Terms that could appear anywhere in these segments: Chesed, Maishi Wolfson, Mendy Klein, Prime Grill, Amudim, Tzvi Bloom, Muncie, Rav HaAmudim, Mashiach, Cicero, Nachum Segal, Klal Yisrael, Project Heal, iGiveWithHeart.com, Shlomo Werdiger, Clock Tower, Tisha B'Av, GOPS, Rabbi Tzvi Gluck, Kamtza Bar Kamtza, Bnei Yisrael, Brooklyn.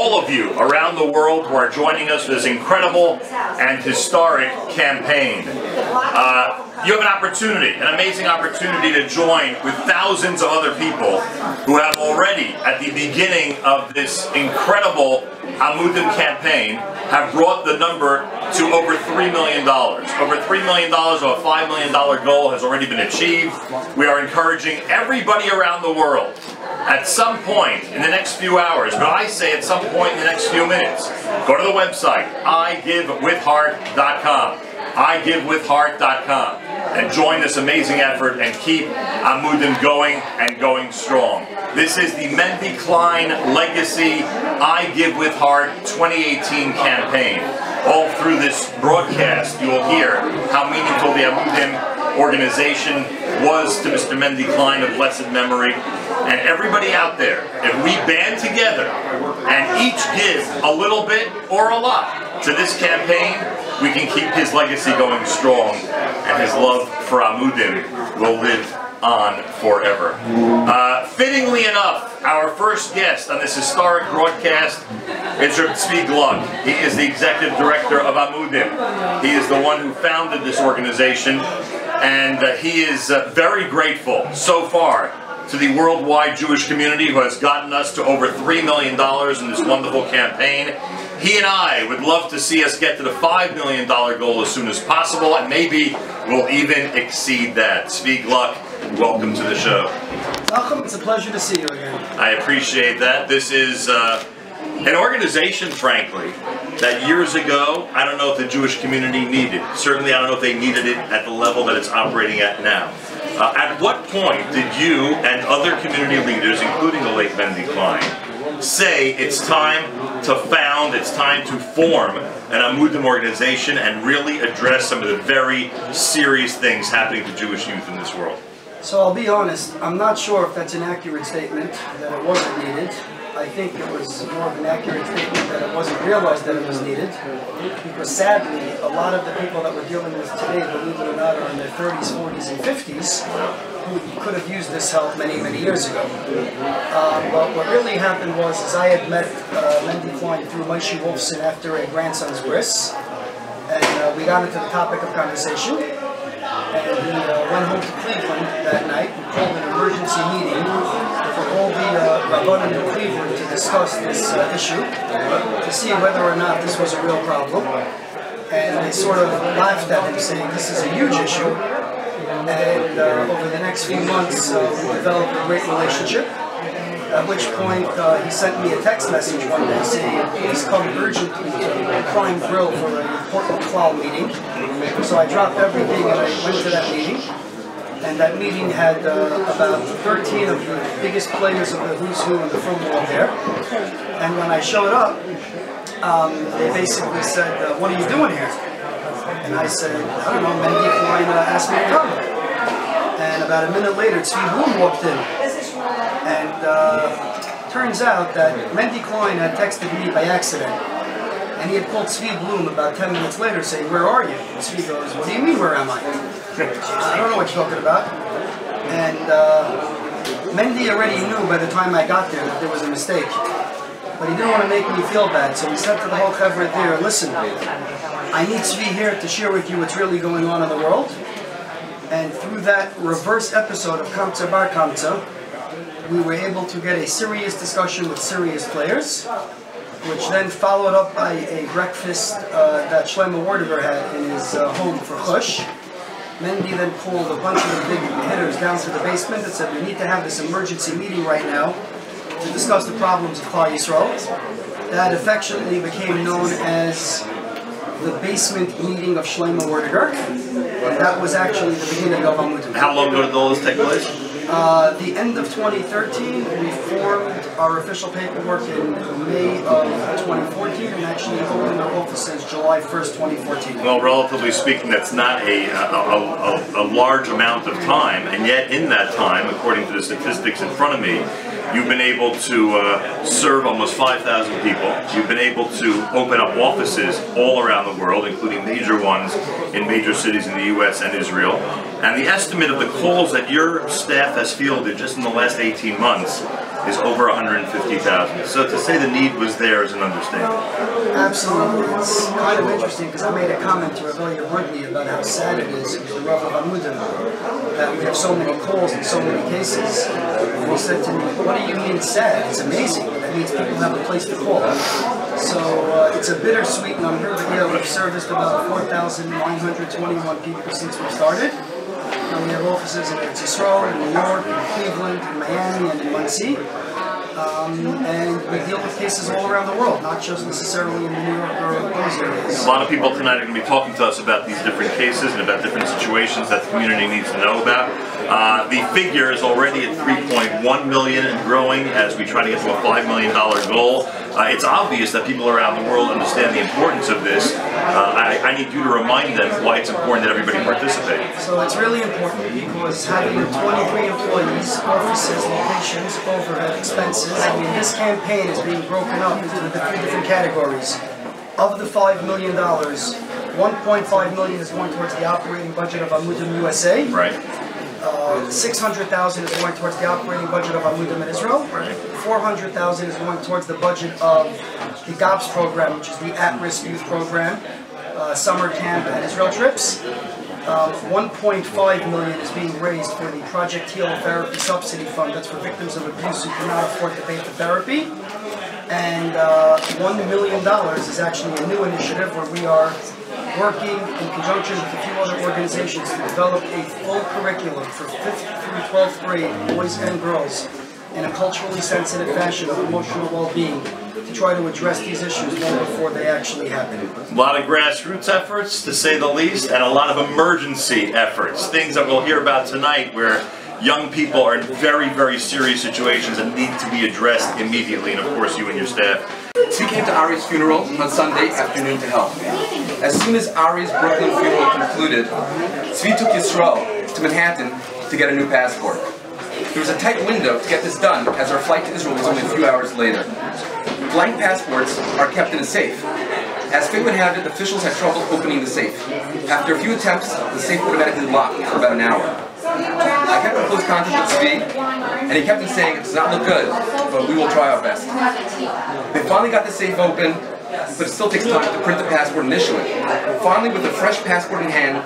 all of you around the world who are joining us for this incredible and historic campaign. You have an opportunity, an amazing opportunity to join with thousands of other people who have already, at the beginning of this incredible Amudim campaign, have brought the number to over $3 million. Over $3 million of a $5 million goal has already been achieved. We are encouraging everybody around the world at some point in the next few hours, but I say at some point in the next few minutes, go to the website, iGiveWithHeart.com, iGiveWithHeart.com, and join this amazing effort and keep Amudim going and going strong. This is the Mendy Klein Legacy I Give With Heart 2018 campaign. All through this broadcast, you will hear how meaningful the Amudim organization was to Mr. Mendy Klein of blessed memory. And everybody out there, if we band together and each give a little bit or a lot to this campaign, we can keep his legacy going strong, and his love for Amudim will live on forever. Fittingly enough, our first guest on this historic broadcast is Rabbi Tzvi Gluck. He is the executive director of Amudim. He is the one who founded this organization, and he is very grateful so far to the worldwide Jewish community who has gotten us to over $3 million in this wonderful campaign. He and I would love to see us get to the $5 million goal as soon as possible, and maybe we'll even exceed that. Tzvi Gluck, welcome to the show. Welcome. It's a pleasure to see you again. I appreciate that. This is an organization, frankly, that years ago, I don't know if the Jewish community needed. Certainly, I don't know if they needed it at the level that it's operating at now. At what point did you and other community leaders, including the late Mendy Klein, say it's time to found, it's time to form an Amudim organization and really address some of the very serious things happening to Jewish youth in this world? So I'll be honest, I'm not sure if that's an accurate statement, that it wasn't needed. I think it was more of an accurate statement that it wasn't realized that it was needed, because sadly, a lot of the people that we're dealing with today, believe it or not, are in their 30s, 40s, and 50s, who could have used this help many, many years ago. But what really happened was, is I had met Mendy Klein through Maishi Wolfson after a grandson's bris, and we got into the topic of conversation, and we went home to Cleveland that night and called an emergency meeting for all the Rabbanim in Cleveland to discuss this issue, to see whether or not this was a real problem. And they sort of laughed at him, saying this is a huge issue. And over the next few months, we developed a great relationship, at which point he sent me a text message one day saying, please come urgently to Prime Grill for an important cloud meeting. So I dropped everything and I went to that meeting. And that meeting had about 13 of the biggest players of the who's who in the film world there. And when I showed up, they basically said, what are you doing here? And I said, I don't know, Mendy Klein asked me to come. And about a minute later, Tzvi Bloom walked in. And turns out that Mendy Klein had texted me by accident. And he had called Tzvi Bloom about 10 minutes later saying, where are you? And Tzvi goes, what do you mean, where am I? I don't know what you're talking about. And Mendy already knew by the time I got there that there was a mistake. But he didn't want to make me feel bad, so he said to the whole chavra there, listen, I need Tzvi here to share with you what's really going on in the world. And through that reverse episode of Kamtza Bar Kamtza, we were able to get a serious discussion with serious players, which then followed up by a breakfast that Shlomo Werdiger had in his home for Chush. Mendy then called a bunch of the big hitters down to the basement and said, we need to have this emergency meeting right now to discuss the problems of Klal Yisrael. That affectionately became known as the basement meeting of Shlomo Werdiger. And that was actually the beginning of Amudim. How long ago did all this take place? The end of 2013, we formed our official paperwork in May of 2014, and actually opened our office since July 1st, 2014. Well, relatively speaking, that's not a large amount of time, and yet in that time, according to the statistics in front of me, you've been able to serve almost 5,000 people. You've been able to open up offices all around the world, including major ones in major cities in the U.S. and Israel. And the estimate of the calls that your staff has fielded just in the last 18 months is over 150,000. So to say the need was there is an understatement. Absolutely. It's kind of interesting because I made a comment to Rebellion Whitney about how sad it is with the Rav HaAmudim that we have so many calls and so many cases. And he said to me, what do you mean sad? It's amazing. That means people have a place to call. So it's a bittersweet number. But, you know, we've serviced about 4,921 people since we started. And we have offices in Cicero, in New York, in Cleveland, in Miami, and in Muncie. And we deal with cases all around the world, not just necessarily in the New York or those areas. A lot of people tonight are going to be talking to us about these different cases and about different situations that the community needs to know about. The figure is already at 3.1 million and growing as we try to get to a $5 million goal. It's obvious that people around the world understand the importance of this. I need you to remind them why it's important that everybody participate. So it's really important because having 23 employees, offices, locations, overhead expenses, I mean, this campaign is being broken up into the three different categories. Of the $5 million, $1.5 million is going towards the operating budget of Amudim USA. Right. 600,000 is going towards the operating budget of Amudim in Israel. 400,000 is going towards the budget of the GOPS program, which is the at-risk youth program, summer camp and Israel trips. 1.5 million is being raised for the Project Heal therapy subsidy fund. That's for victims of abuse who cannot afford to pay for therapy. And $1 million is actually a new initiative where we are working in conjunction with a few other organizations to develop a full curriculum for 5th through 12th grade boys and girls in a culturally sensitive fashion of emotional well-being to try to address these issues long before they actually happen. A lot of grassroots efforts, to say the least, and a lot of emergency efforts, things that we'll hear about tonight where young people are in very, very serious situations that need to be addressed immediately, and of course you and your staff. We came to Ari's funeral on Sunday afternoon to help. As soon as Ari's Brooklyn funeral concluded, Tzvi took Yisrael to Manhattan to get a new passport. There was a tight window to get this done as our flight to Israel was only a few hours later. Blank passports are kept in a safe. As fate would have it, officials had trouble opening the safe. After a few attempts, the safe automatically locked for about an hour. I kept in close contact with Tzvi, and he kept on saying, it does not look good, but we will try our best. They finally got the safe open, but it still takes time to print the passport and issue it. Finally, with a fresh passport in hand,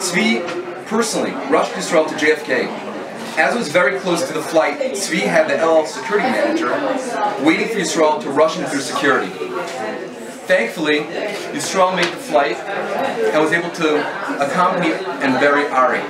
Tzvi personally rushed Israel to JFK. As it was very close to the flight, Tzvi had the LL security manager waiting for Israel to rush him through security. Thankfully, Yisrael made the flight and was able to accompany and bury Ari.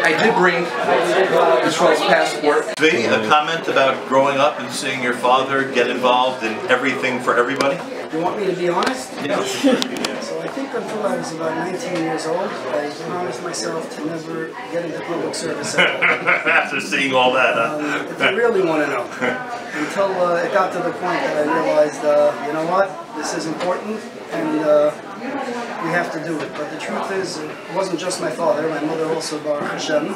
I did bring Yisrael's passport. A comment about growing up and seeing your father get involved in everything for everybody? You want me to be honest? Yeah. So I think until I was about 19 years old, I promised myself to never get into public service at all. After seeing all that, huh? If you really want to know. Until it got to the point that I realized, you know what, this is important, and we have to do it. But the truth is, it wasn't just my father. My mother also, Baruch Hashem,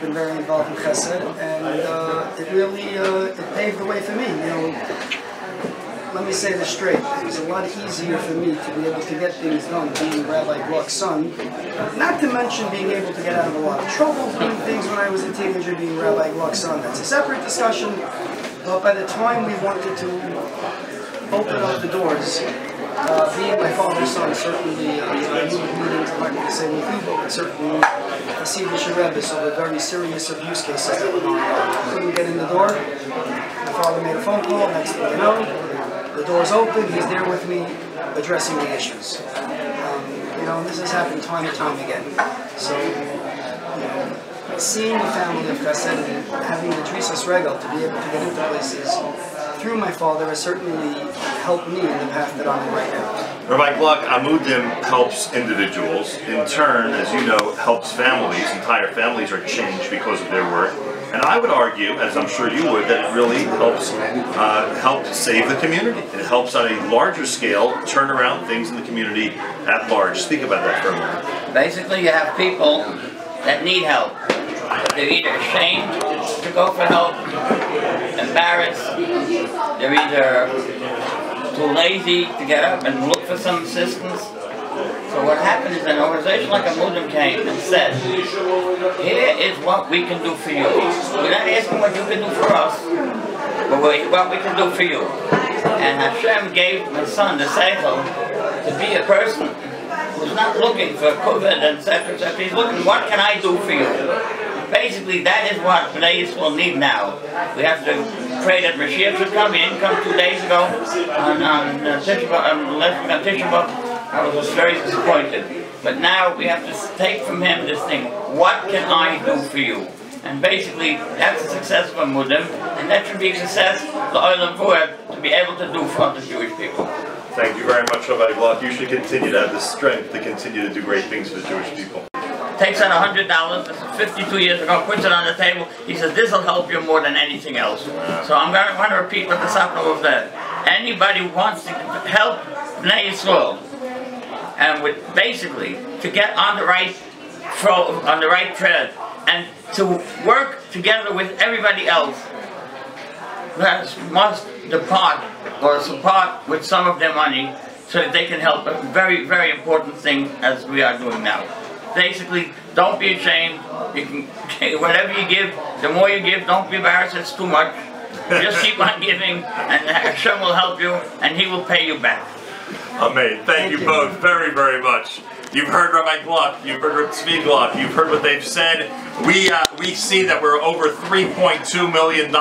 been very involved in Chesed, and it really it paved the way for me. You know, let me say this straight: it was a lot easier for me to be able to get things done being Rabbi Gluck's son. Not to mention being able to get out of a lot of trouble doing things when I was a teenager being Rabbi Gluck's son. That's a separate discussion. But by the time we wanted to open up the doors, being my father's son, certainly, I knew the meetings, I'm not going to say anything, but certainly, I see the Sherebbes of the very serious abuse cases that were going on. I couldn't get in the door. My father made a phone call, next thing you know, the door's open, he's there with me, addressing the issues. You know, and this has happened time and time again. So, you know, seeing the family of Chesed and having the Trisas Regal to be able to get into places through my father has certainly helped me in the path that I'm on right now. Rabbi Gluck, Amudim helps individuals. In turn, as you know, helps families. Entire families are changed because of their work. And I would argue, as I'm sure you would, that it really helps save the community. It helps on a larger scale turn around things in the community at large. Speak about that for a moment. Basically, you have people that need help. They're either ashamed to go for help, embarrassed, they're either too lazy to get up and look for some assistance, So what happened is an organization like Amudim came and said, here is what we can do for you. We're not asking what you can do for us, but what we can do for you. And Hashem gave my son the seichel to be a person who's not looking for COVID, etc., etc. He's looking, what can I do for you? Basically, that is what Bnei Yisrael need now. We have to pray that Mashiach should come. He didn't come 2 days ago on Tisha B'Av. I was very disappointed. But now we have to take from him this thing. What can I do for you? And basically, that's the success of Amudim, and that should be a success for Olam Vuah to be able to do for the Jewish people. Thank you very much, Rabbi Gluck. You should continue to have the strength to continue to do great things for the Jewish people. Takes out $100, this is 52 years ago, puts it on the table. He says, this will help you more than anything else. So I'm going to want to repeat what the Sapno was there. Anybody who wants to help Bnei Yisrael, and with basically to get on the right thread and to work together with everybody else that must depart or support with some of their money so that they can help. A very, very important thing as we are doing now. Basically, don't be ashamed. You can whatever you give, the more you give, don't be embarrassed, it's too much. Just keep on giving and Hashem will help you and he will pay you back. Amen. Thank you both very, very much. You've heard Rabbi Gluck, you've heard Tzvi Gluck, you've heard what they've said. We see that we're over $3.2 million.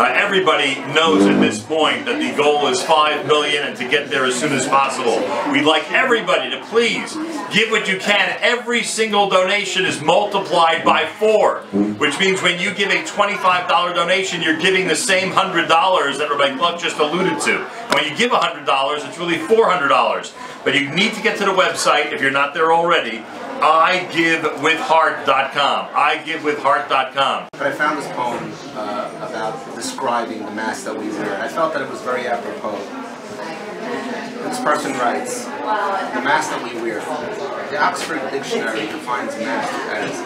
Everybody knows at this point that the goal is $5 million and to get there as soon as possible. We'd like everybody to please give what you can. Every single donation is multiplied by 4, which means when you give a $25 donation, you're giving the same $100 that Rabbi Gluck just alluded to. When you give $100, it's really $400. But you need to get to the website if you're not there already. iGiveWithHeart.com. iGiveWithHeart.com. But I found this poem about describing the mass that we wear. I felt that it was very apropos. This person writes, the mass that we wear. The Oxford Dictionary defines mass as 1.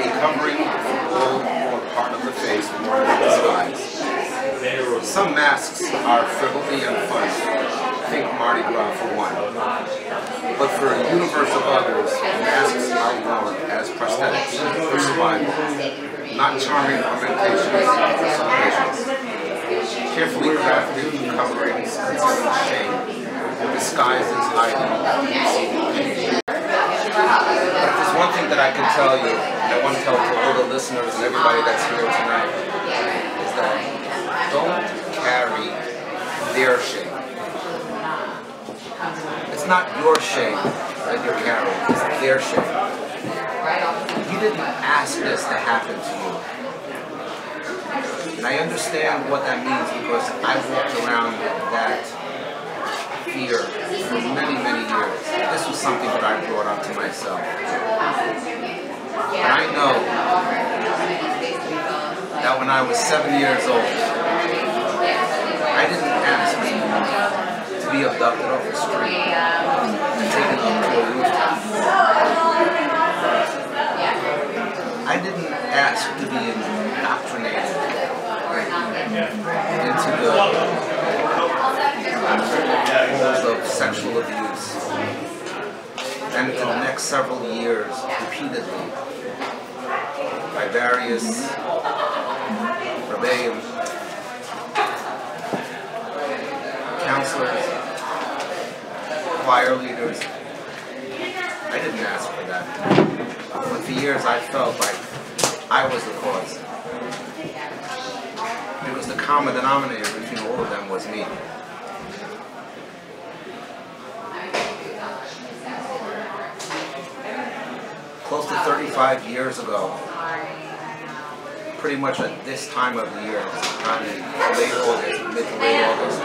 A covering full or part of the face worn to disguise. Some masks are frivolity and fun. Think Mardi Gras for one. But for a universe of others, masks are worn as prosthetics for survival, not charming ornamentations for salvation. Carefully crafted coverings and shame, disguises hiding. But if there's one thing that I can tell you, and I want to tell all the listeners and everybody that's here tonight, is that don't carry their shame. It's not your shame that you're carrying, it's their shame. You didn't ask this to happen to you. And I understand what that means because I've walked around that fear for many, many years. This was something that I brought up to myself. And I know that when I was 7 years old, I didn't ask to be abducted off the street and taken up to a rooftop. I didn't ask to be indoctrinated into the rules of sexual abuse. And for the next several years, repeatedly, by various rebellions, counselors, choir leaders. I didn't ask for that. But for years I felt like I was the cause. It was the common denominator between all of them was me. Close to 35 years ago, pretty much at this time of the year, late August, mid to late August,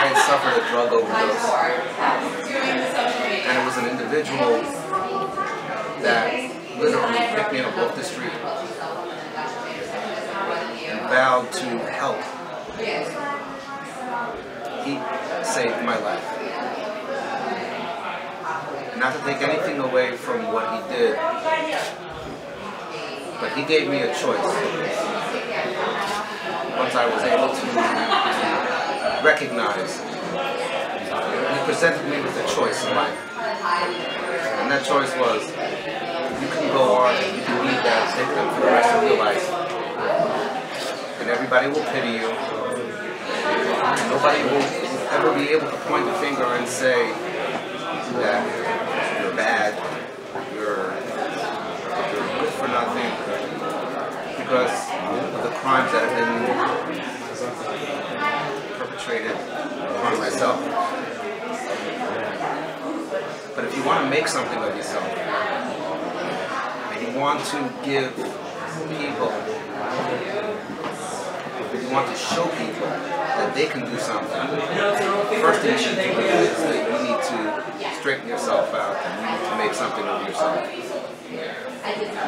I had suffered a drug overdose, and it was an individual that literally picked me up off the street and vowed to help. He saved my life. And not to take anything away from what he did, but he gave me a choice. Once I was able to recognize presented me with a choice in life. And that choice was, you can go on and you can leave that and take them for the rest of your life. And everybody will pity you. And nobody will ever be able to point the finger and say that you're bad, you're good for nothing, because of the crimes that have been perpetrated on myself. But if you want to make something of yourself, and you want to give people, if you want to show people that they can do something, the first thing you should do is that you need to straighten yourself out and you need to make something of yourself.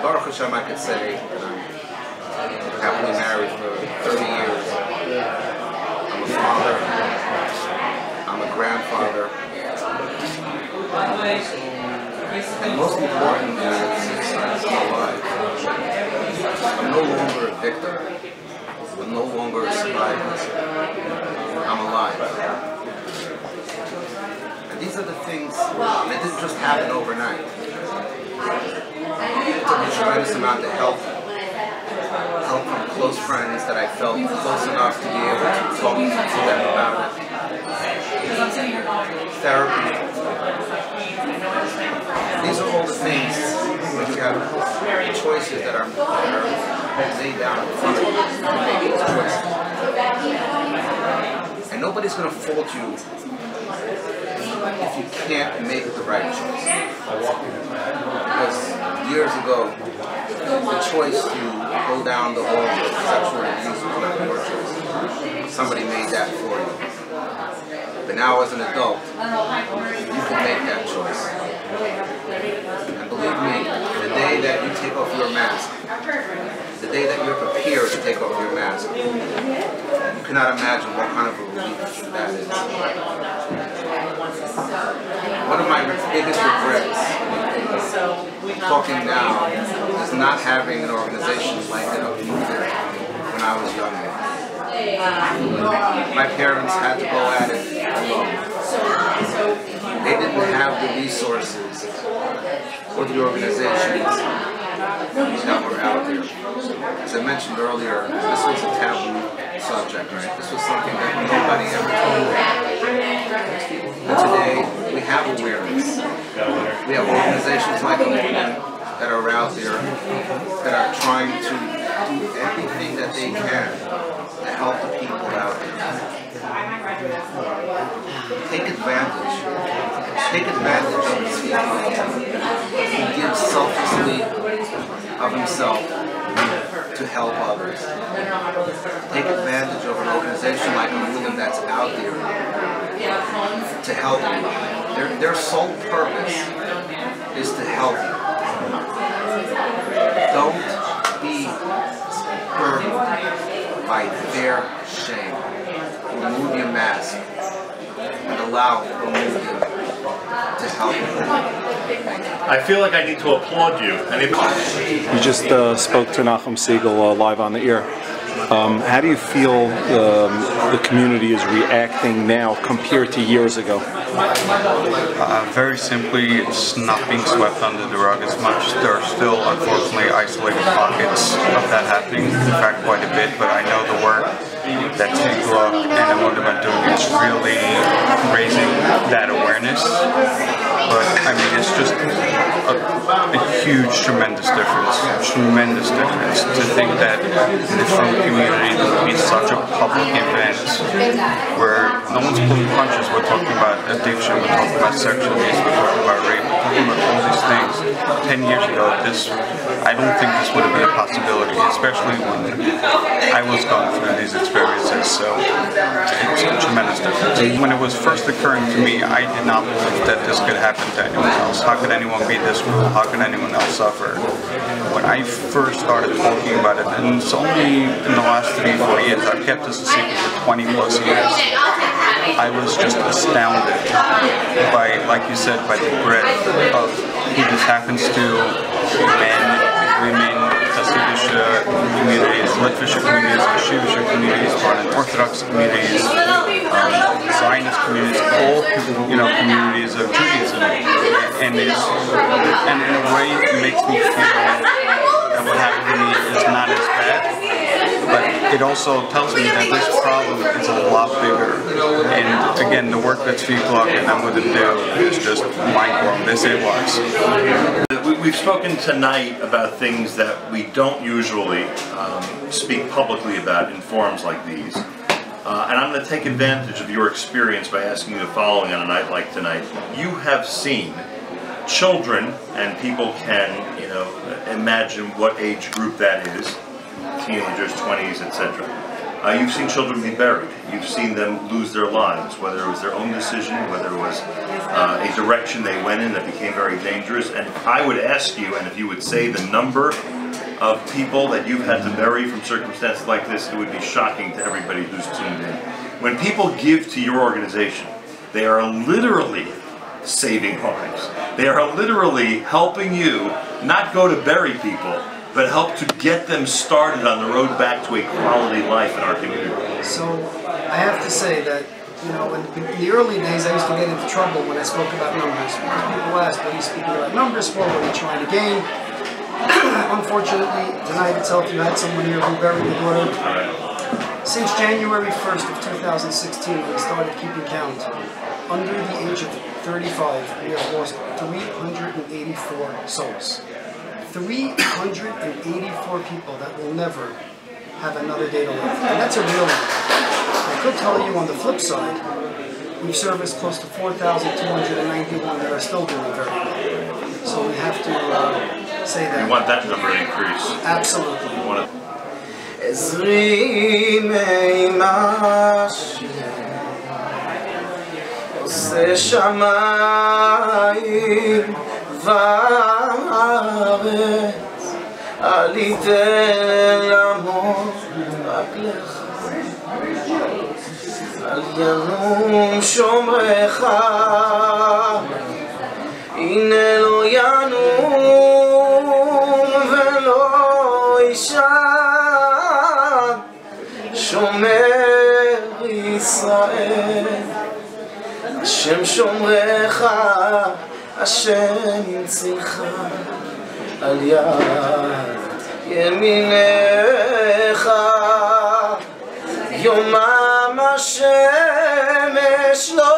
Baruch Hashem, I could say, I'm happily married for 30 years. I'm a father. I'm a grandfather. And most important is I'm alive. I'm no longer a victim. I'm no longer a survivor. I'm alive. And these are the things that didn't just happen overnight. It took a tremendous amount of help from close friends that I felt close enough to be able to talk to them about it. Therapy. These are all the things. You have choices that are laid down in front of you. You make those choices. And nobody's going to fault you if you can't make the right choice. Because years ago, the choice to go down the road of sexual abuse was not your choice. Somebody made that for you. But now as an adult, you can make that choice. And believe me, the day that you take off your mask, the day that you're prepared to take off your mask, you cannot imagine what kind of a relief that is. One of my biggest regrets talking now is not having an organization like that I needed when I was younger. My parents had to go at it alone. They didn't have the resources or the organizations that were out there. As I mentioned earlier, this was a taboo subject, right? This was something that nobody ever told me. But today, we have awareness. We have organizations like Amudim that are out there that are trying to do everything that they can to help the people out there. Take advantage of his feelings. He gives selflessly of himself to help others. Take advantage of an organization like Amudim that's out there to help you. Their sole purpose is to help you. Don't be burdened by their shame. Remove your mask and allow Amudim to help you. I feel like I need to applaud you. You just spoke to Nachum Segal live on the air. How do you feel the community is reacting now compared to years ago? Very simply, it's not being swept under the rug as much. There are still, unfortunately, isolated pockets of that happening, in fact quite a bit, but I know the work that Tzvi Gluck and Amudim are doing is really raising that awareness. But I mean, it's just a huge, tremendous difference. To think that in this community there would be such a public event where no one's pulling punches. We're talking about addiction, we're talking about sexual abuse, we're talking about rape, we're talking about all these things. 10 years ago, I don't think this would have been a possibility, especially when I was going through these experiences. So it's a tremendous difference. When it was first occurring to me, I did not believe that this could happen to anyone else. How could anyone be this cruel? How could anyone else suffer? When I first started talking about it, and it's only in the last 3 or 4 years, I've kept this a secret for 20+ years. I was just astounded by, like you said, by the breadth of who this happens to, men, women, Hasidic communities, Litvish communities, Yeshivish communities, Orthodox communities, Zionist communities, whole, you know, communities of Judaism, and in a way it makes me feel that what happened to me is not as bad, but it also tells me that this problem is a lot bigger. And again, the work that Tzvi Gluck and Amudim do is just mind-blowing. This it was. We've spoken tonight about things that we don't usually speak publicly about in forums like these. And I'm going to take advantage of your experience by asking you the following on a night like tonight. You have seen children, and people can, you know, imagine what age group that is, teenagers, 20s, etc. You've seen children be buried. You've seen them lose their lives, whether it was their own decision, whether it was a direction they went in that became very dangerous. And I would ask you, and if you would say the number of people that you've had to bury from circumstances like this, it would be shocking to everybody who's tuned in. When people give to your organization, they are literally saving lives. They are literally helping you not go to bury people, but help to get them started on the road back to a quality life in our community. So I have to say that, you know, in the early days I used to get into trouble when I spoke about numbers. People asked, what are you speaking about numbers for? What are you trying to gain? Unfortunately, tonight itself, you had someone here who buried the daughter. Since January 1st of 2016, we started keeping count. Under the age of 35, we have lost 384 souls. 384 people that will never have another day to live. And that's a real one. I could tell you on the flip side, we've serviced close to 4,291 that are still doing very well. So we have to... say that. You want that number to increase. Absolutely. You want it. Shomer Yisrael, Hashem Shomrecha, Hashem Yitzicha, Al Yad Yeminecha, Yomam Hashemesh Lo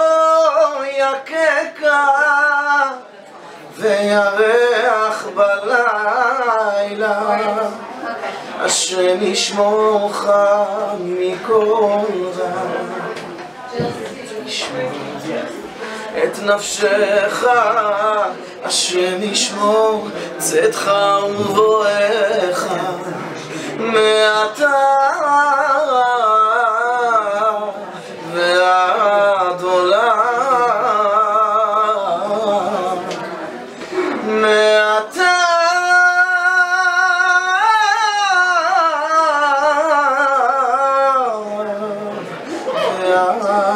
Yakeka, Veyareach Balayla. Hashem Yishmorcha mikol ra, et nafshecha, Hashem Yishmor tzedcha uvoecha, me'ata ve'ad olam.